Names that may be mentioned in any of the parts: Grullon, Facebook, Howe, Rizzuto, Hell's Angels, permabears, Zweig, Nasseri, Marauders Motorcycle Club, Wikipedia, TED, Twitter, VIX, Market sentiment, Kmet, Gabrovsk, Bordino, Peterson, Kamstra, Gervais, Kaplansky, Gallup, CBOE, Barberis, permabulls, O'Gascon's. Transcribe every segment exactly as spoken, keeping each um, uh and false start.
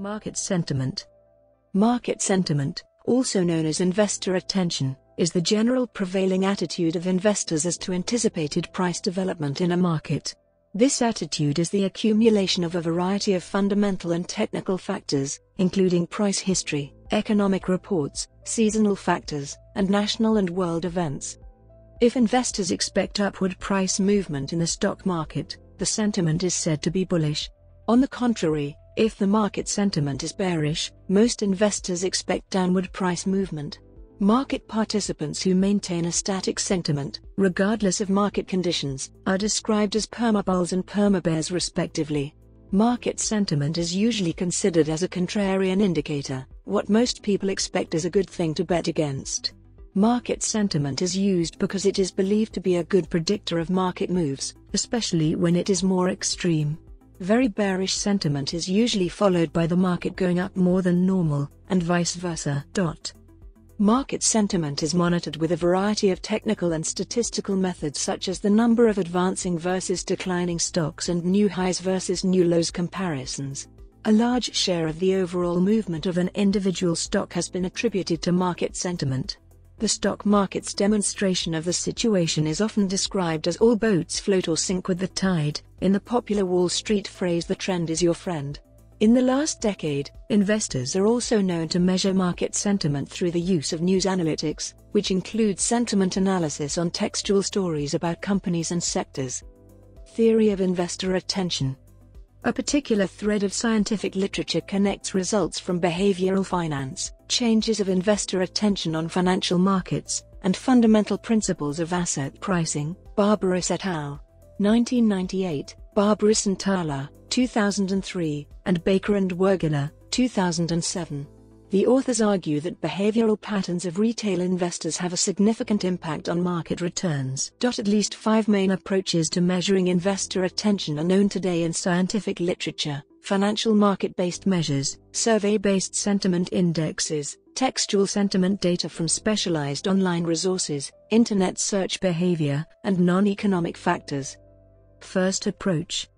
Market sentiment. Market sentiment, also known as investor attention, is the general prevailing attitude of investors as to anticipated price development in a market. This attitude is the accumulation of a variety of fundamental and technical factors, including price history, economic reports, seasonal factors, and national and world events. If investors expect upward price movement in the stock market, the sentiment is said to be bullish. On the contrary, if the market sentiment is bearish, most investors expect downward price movement. Market participants who maintain a static sentiment, regardless of market conditions, are described as permabulls and permabears respectively. Market sentiment is usually considered as a contrarian indicator, what most people expect is a good thing to bet against. Market sentiment is used because it is believed to be a good predictor of market moves, especially when it is more extreme. Very bearish sentiment is usually followed by the market going up more than normal, and vice versa. Market sentiment is monitored with a variety of technical and statistical methods such as the number of advancing versus declining stocks and new highs versus new lows comparisons. A large share of the overall movement of an individual stock has been attributed to market sentiment. The stock market's demonstration of the situation is often described as all boats float or sink with the tide. In the popular Wall Street phrase, the trend is your friend. In the last decade, investors are also known to measure market sentiment through the use of news analytics, which includes sentiment analysis on textual stories about companies and sectors. Theory of investor attention. A particular thread of scientific literature connects results from behavioral finance, changes of investor attention on financial markets, and fundamental principles of asset pricing, Barberis et al. nineteen ninety-eight, Barberis and Thaler, two thousand three, and Baker and Whaley, two thousand seven. The authors argue that behavioral patterns of retail investors have a significant impact on market returns. At least five main approaches to measuring investor attention are known today in scientific literature: financial market-based measures, survey-based sentiment indexes, textual sentiment data from specialized online resources, internet search behavior, and non-economic factors. First approach.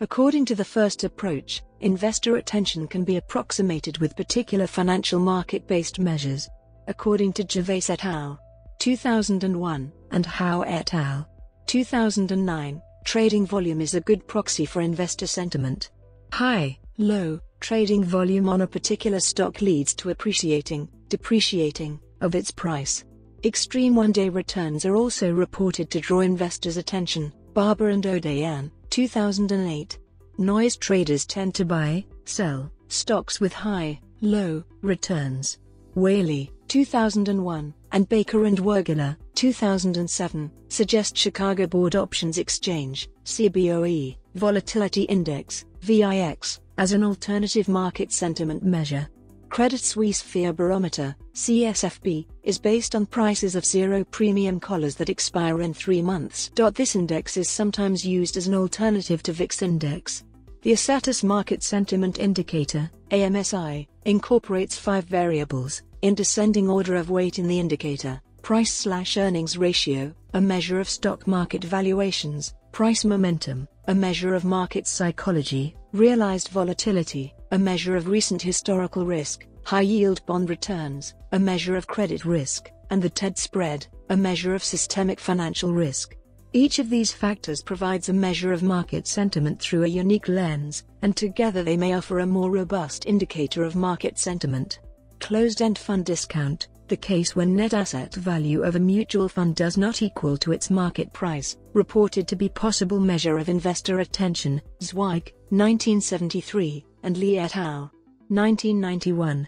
According to the first approach, investor attention can be approximated with particular financial market-based measures. According to Gervais et al. two thousand one, and Howe et al. two thousand nine, trading volume is a good proxy for investor sentiment. High, low, trading volume on a particular stock leads to appreciating, depreciating, of its price. Extreme one-day returns are also reported to draw investors' attention. Barber and Odayan, two thousand eight. Noise traders tend to buy, sell, stocks with high, low, returns. Whaley, two thousand one, and Baker and Whaley, two thousand seven, suggest Chicago Board Options Exchange, C B O E, Volatility Index, V I X, as an alternative market sentiment measure. Credit Suisse Fear Barometer, C S F B, is based on prices of zero premium collars that expire in three months. This index is sometimes used as an alternative to V I X index. The Assatus Market Sentiment Indicator, A M S I, incorporates five variables, in descending order of weight in the indicator: price-slash-earnings ratio, a measure of stock market valuations; price momentum, a measure of market psychology; realized volatility, a measure of recent historical risk; high-yield bond returns, a measure of credit risk; and the TED spread, a measure of systemic financial risk. Each of these factors provides a measure of market sentiment through a unique lens, and together they may offer a more robust indicator of market sentiment. Closed-end fund discount, the case when net asset value of a mutual fund does not equal to its market price, reported to be possible measure of investor attention, Zweig, nineteen seventy-three, and Lee et al. nineteen ninety-one.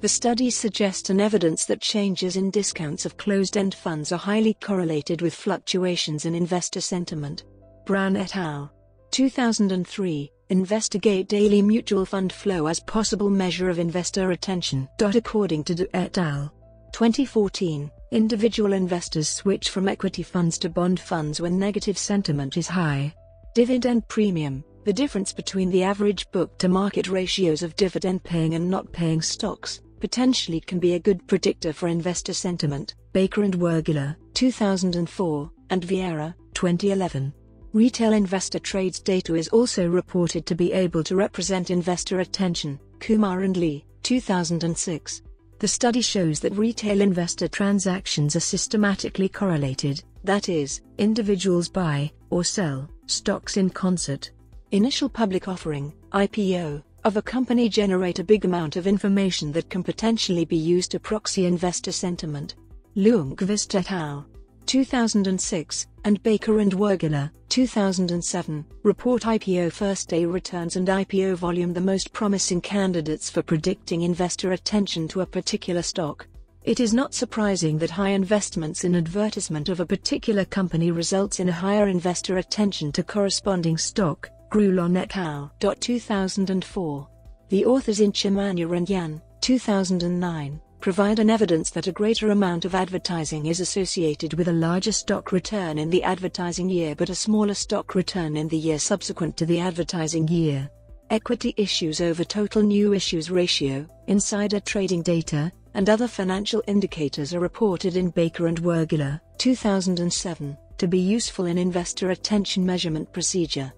The studies suggest an evidence that changes in discounts of closed-end funds are highly correlated with fluctuations in investor sentiment. Brown et al. two thousand three. Investigate daily mutual fund flow as possible measure of investor attention. According to Da et al. twenty fourteen, individual investors switch from equity funds to bond funds when negative sentiment is high. Dividend premium, the difference between the average book-to-market ratios of dividend-paying and not-paying stocks, potentially can be a good predictor for investor sentiment. Baker and Whaley, two thousand four, and Vieira, twenty eleven. Retail investor trades data is also reported to be able to represent investor attention, Kumar and Lee, two thousand six. The study shows that retail investor transactions are systematically correlated, that is, individuals buy, or sell, stocks in concert. Initial public offering, I P O, of a company generate a big amount of information that can potentially be used to proxy investor sentiment. Lundqvist et al. two thousand six, and Baker and Wergler, two thousand seven, report I P O first-day returns and I P O volume the most promising candidates for predicting investor attention to a particular stock. It is not surprising that high investments in advertisement of a particular company results in a higher investor attention to corresponding stock, Grullon et al. two thousand four. The authors in Chemmanur and Jiang, two thousand nine, provide an evidence that a greater amount of advertising is associated with a larger stock return in the advertising year but a smaller stock return in the year subsequent to the advertising year. Equity issues over total new issues ratio, insider trading data, and other financial indicators are reported in Baker and Wergler, two thousand seven, to be useful in investor attention measurement procedure.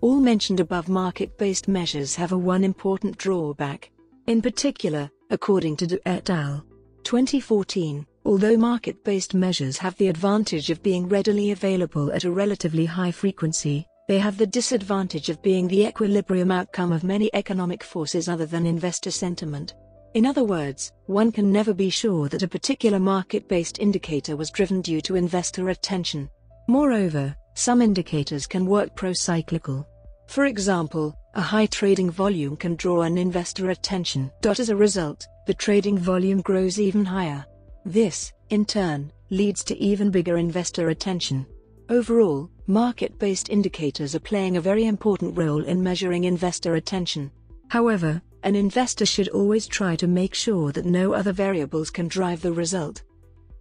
All mentioned above market-based measures have a one important drawback. In particular, according to Da et al. twenty fourteen, although market-based measures have the advantage of being readily available at a relatively high frequency, they have the disadvantage of being the equilibrium outcome of many economic forces other than investor sentiment. In other words, one can never be sure that a particular market-based indicator was driven due to investor attention. Moreover, some indicators can work pro-cyclical. For example, a high trading volume can draw an investor attention. As a result, the trading volume grows even higher. This, in turn, leads to even bigger investor attention. Overall, market-based indicators are playing a very important role in measuring investor attention. However, an investor should always try to make sure that no other variables can drive the result.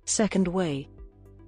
Second way.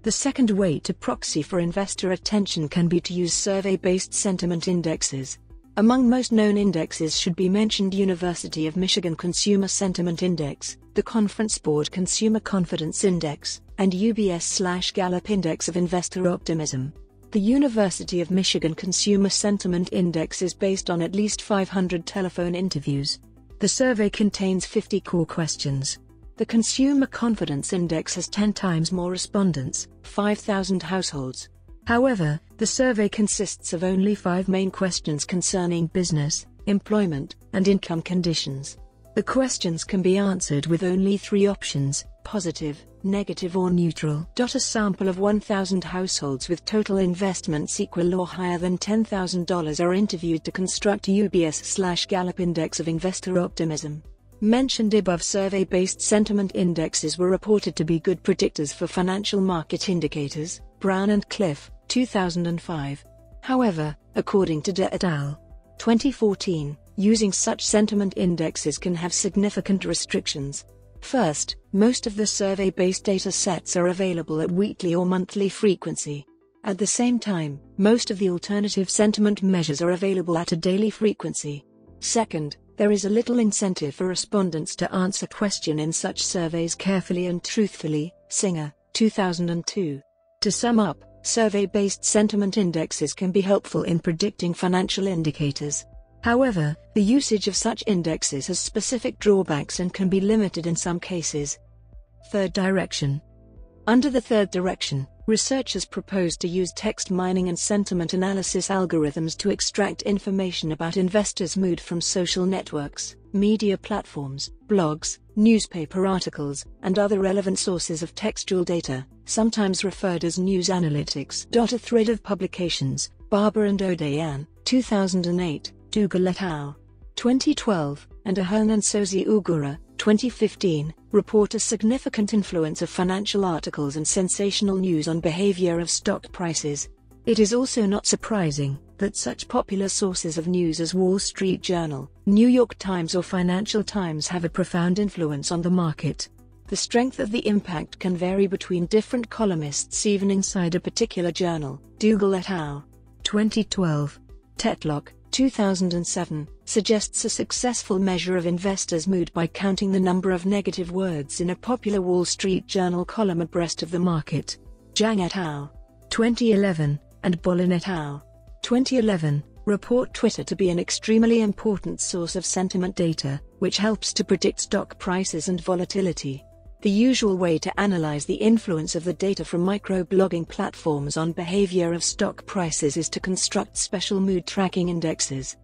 The second way to proxy for investor attention can be to use survey-based sentiment indexes. Among most known indexes should be mentioned University of Michigan Consumer Sentiment Index, the Conference Board Consumer Confidence Index, and U B S slash Gallup Index of Investor Optimism. The University of Michigan Consumer Sentiment Index is based on at least five hundred telephone interviews. The survey contains fifty core questions. The Consumer Confidence Index has ten times more respondents, five thousand households. However, the survey consists of only five main questions concerning business, employment, and income conditions. The questions can be answered with only three options: positive, negative, or neutral. A sample of one thousand households with total investments equal or higher than ten thousand dollars are interviewed to construct U B S slash Gallup Index of Investor Optimism. Mentioned above survey-based sentiment indexes were reported to be good predictors for financial market indicators, Brown and Cliff, two thousand five. However, according to Da et al. twenty fourteen, using such sentiment indexes can have significant restrictions. First, most of the survey-based data sets are available at weekly or monthly frequency. At the same time, most of the alternative sentiment measures are available at a daily frequency. Second, there is a little incentive for respondents to answer question in such surveys carefully and truthfully, Singer, two thousand two. To sum up, survey-based sentiment indexes can be helpful in predicting financial indicators. However, the usage of such indexes has specific drawbacks and can be limited in some cases. Third direction. Under the third direction, researchers proposed to use text mining and sentiment analysis algorithms to extract information about investors' mood from social networks, media platforms, blogs, newspaper articles, and other relevant sources of textual data, sometimes referred as news analytics. A thread of publications, Barber and Odayan, two thousand eight, Dugal et al. twenty twelve, and Ahern and Sozi Ugura, twenty fifteen, report a significant influence of financial articles and sensational news on behavior of stock prices. It is also not surprising that such popular sources of news as Wall Street Journal, New York Times, or Financial Times have a profound influence on the market. The strength of the impact can vary between different columnists even inside a particular journal, Dugal et al. twenty twelve. Tetlock, two thousand seven, suggests a successful measure of investors' mood by counting the number of negative words in a popular Wall Street Journal column abreast of the market. Jiang et al. twenty eleven, and Bolin et al. twenty eleven, report Twitter to be an extremely important source of sentiment data, which helps to predict stock prices and volatility. The usual way to analyze the influence of the data from microblogging platforms on behavior of stock prices is to construct special mood tracking indexes.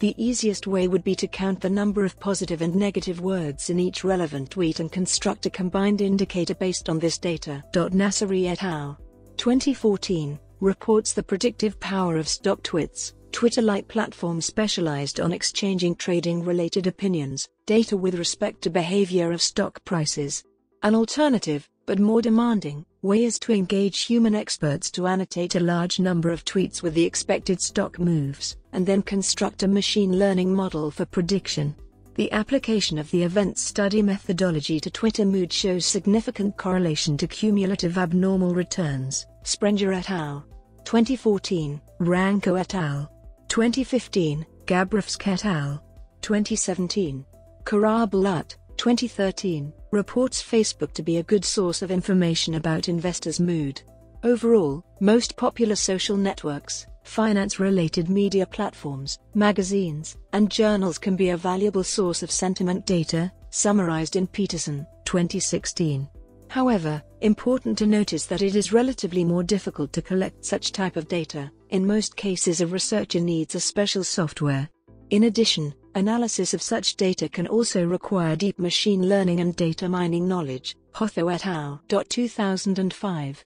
The easiest way would be to count the number of positive and negative words in each relevant tweet and construct a combined indicator based on this data. Nasseri et al. twenty fourteen reports the predictive power of stock tweets. Twitter-like platform specialized on exchanging trading-related opinions, data with respect to behavior of stock prices. An alternative, but more demanding, way is to engage human experts to annotate a large number of tweets with the expected stock moves, and then construct a machine learning model for prediction. The application of the event study methodology to Twitter mood shows significant correlation to cumulative abnormal returns. Sprenger et al. twenty fourteen, Ranko et al. twenty fifteen, Gabrovsk et al. twenty seventeen. Karabulut, twenty thirteen, reports Facebook to be a good source of information about investors' mood. Overall, most popular social networks, finance-related media platforms, magazines, and journals can be a valuable source of sentiment data, summarized in Peterson, twenty sixteen. However, important to notice that it is relatively more difficult to collect such type of data. In most cases, a researcher needs a special software. In addition, analysis of such data can also require deep machine learning and data mining knowledge. Hotho et al. two thousand five.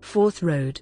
Fourth Road.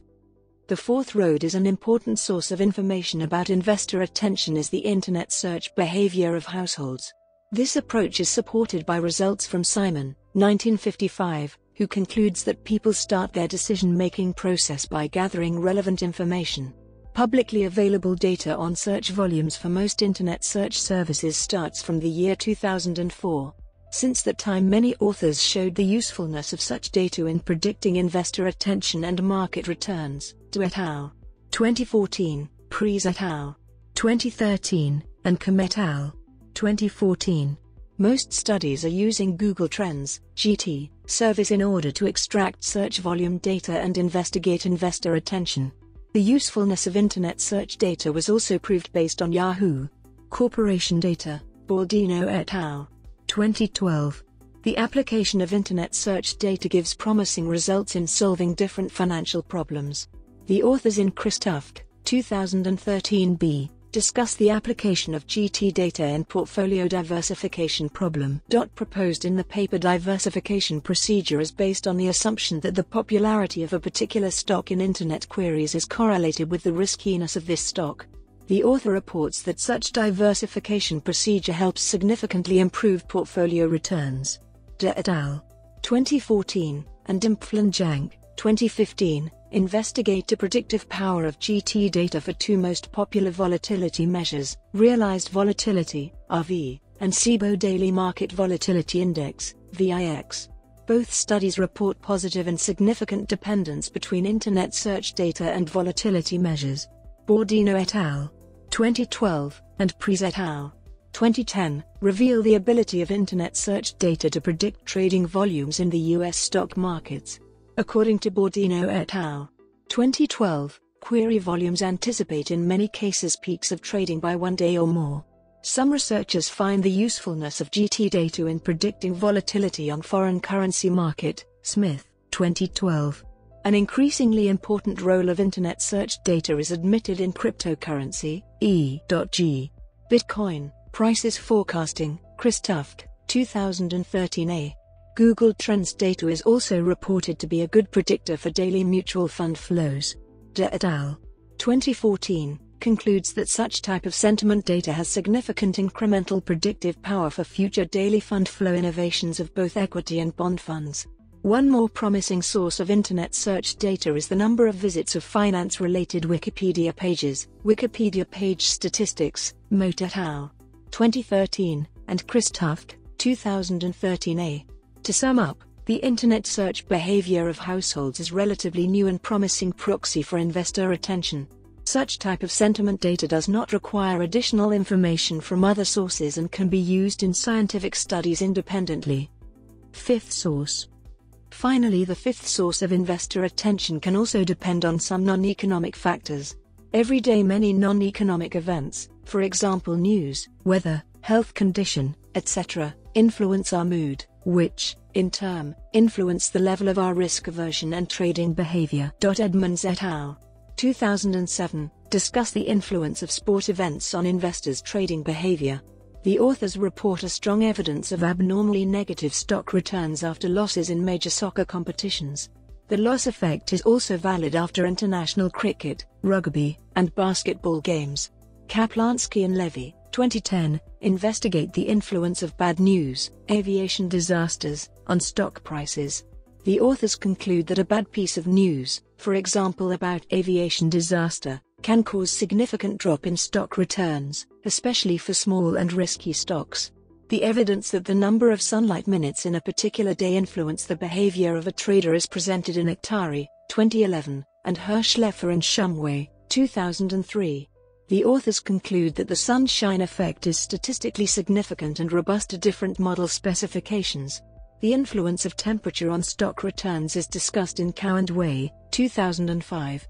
The Fourth Road is an important source of information about investor attention is the internet search behavior of households. This approach is supported by results from Simon, nineteen fifty-five, who concludes that people start their decision-making process by gathering relevant information. Publicly available data on search volumes for most internet search services starts from the year two thousand four. Since that time, many authors showed the usefulness of such data in predicting investor attention and market returns. Da et al. twenty fourteen, Preis et al. twenty thirteen, and Kmet et al. twenty fourteen. Most studies are using Google Trends G T service in order to extract search volume data and investigate investor attention. The usefulness of internet search data was also proved based on Yahoo Corporation data, Bordino et al. twenty twelve. The application of internet search data gives promising results in solving different financial problems. The authors in Christoft, two thousand thirteen b, discuss the application of G T data in portfolio diversification problem. Proposed in the paper, diversification procedure is based on the assumption that the popularity of a particular stock in internet queries is correlated with the riskiness of this stock. The author reports that such diversification procedure helps significantly improve portfolio returns. Da et al. twenty fourteen, and Jiang, twenty fifteen, investigate the predictive power of G T data for two most popular volatility measures, Realized Volatility, R V, and S I B O E Daily Market Volatility Index, V I X. Both studies report positive and significant dependence between internet search data and volatility measures. Bordino et al. twenty twelve, and Preis et al. twenty ten, reveal the ability of internet search data to predict trading volumes in the U S stock markets. According to Bordino et al. twenty twelve, query volumes anticipate in many cases peaks of trading by one day or more. Some researchers find the usefulness of G T data in predicting volatility on foreign currency market, Smith, twenty twelve. An increasingly important role of internet search data is admitted in cryptocurrency, E G. Bitcoin, prices forecasting, Christoft, two thousand thirteen a. Google Trends data is also reported to be a good predictor for daily mutual fund flows. Da et al. twenty fourteen concludes that such type of sentiment data has significant incremental predictive power for future daily fund flow innovations of both equity and bond funds. One more promising source of internet search data is the number of visits of finance-related Wikipedia pages, Wikipedia page statistics, Mote et al. twenty thirteen, and Christoft, two thousand thirteen a. To sum up, the internet search behavior of households is relatively new and promising proxy for investor attention. Such type of sentiment data does not require additional information from other sources and can be used in scientific studies independently. Fifth source. Finally, the fifth source of investor attention can also depend on some non-economic factors. Every day many non-economic events, for example news, weather, health condition, et cetera, influence our mood, which, in turn, influence the level of our risk aversion and trading behavior. Edmonds et al. two thousand seven, discuss the influence of sport events on investors' trading behavior. The authors report a strong evidence of abnormally negative stock returns after losses in major soccer competitions. The loss effect is also valid after international cricket, rugby, and basketball games. Kaplansky and Levy, twenty ten, investigate the influence of bad news, aviation disasters, on stock prices. The authors conclude that a bad piece of news, for example about aviation disaster, can cause significant drop in stock returns, especially for small and risky stocks. The evidence that the number of sunlight minutes in a particular day influence the behavior of a trader is presented in Aktari, twenty eleven, and Hirschleffer and Shumway, two thousand three. The authors conclude that the sunshine effect is statistically significant and robust to different model specifications. The influence of temperature on stock returns is discussed in Cow and Way, two thousand five.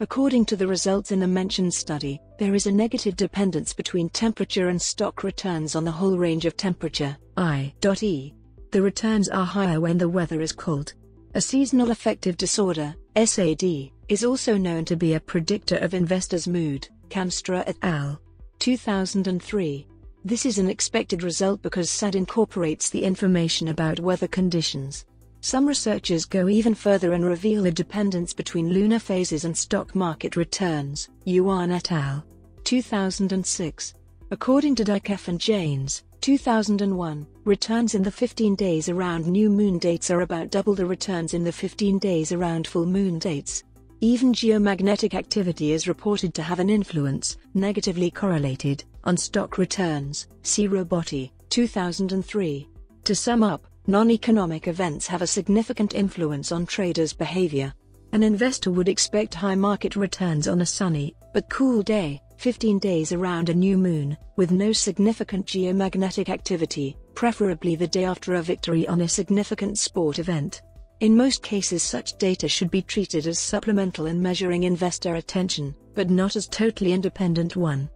According to the results in the mentioned study, there is a negative dependence between temperature and stock returns on the whole range of temperature, I E. The returns are higher when the weather is cold. A seasonal affective disorder, S A D, is also known to be a predictor of investors' mood, Kamstra et al. two thousand three. This is an expected result because S A D incorporates the information about weather conditions. Some researchers go even further and reveal a dependence between lunar phases and stock market returns, Yuan et al. two thousand six. According to Dykeff and Janes, two thousand one, returns in the fifteen days around new moon dates are about double the returns in the fifteen days around full moon dates. Even geomagnetic activity is reported to have an influence, negatively correlated, on stock returns, see Robotti, two thousand three. To sum up, non-economic events have a significant influence on traders' behavior. An investor would expect high market returns on a sunny, but cool day, fifteen days around a new moon, with no significant geomagnetic activity, preferably the day after a victory on a significant sport event. In most cases such data should be treated as supplemental in measuring investor attention, but not as totally independent one.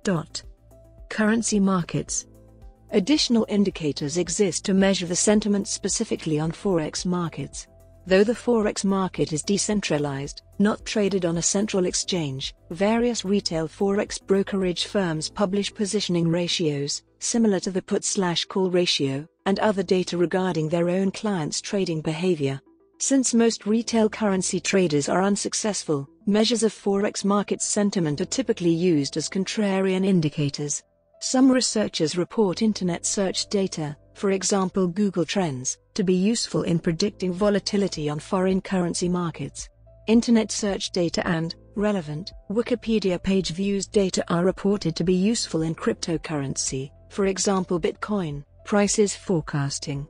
Currency markets. Additional indicators exist to measure the sentiment specifically on forex markets. Though the forex market is decentralized, not traded on a central exchange, various retail forex brokerage firms publish positioning ratios, similar to the put-slash-call ratio, and other data regarding their own clients' trading behavior. Since most retail currency traders are unsuccessful, measures of forex market sentiment are typically used as contrarian indicators. Some researchers report internet search data, for example Google Trends, to be useful in predicting volatility on foreign currency markets. Internet search data and, relevant, Wikipedia page views data are reported to be useful in cryptocurrency, for example Bitcoin, prices forecasting,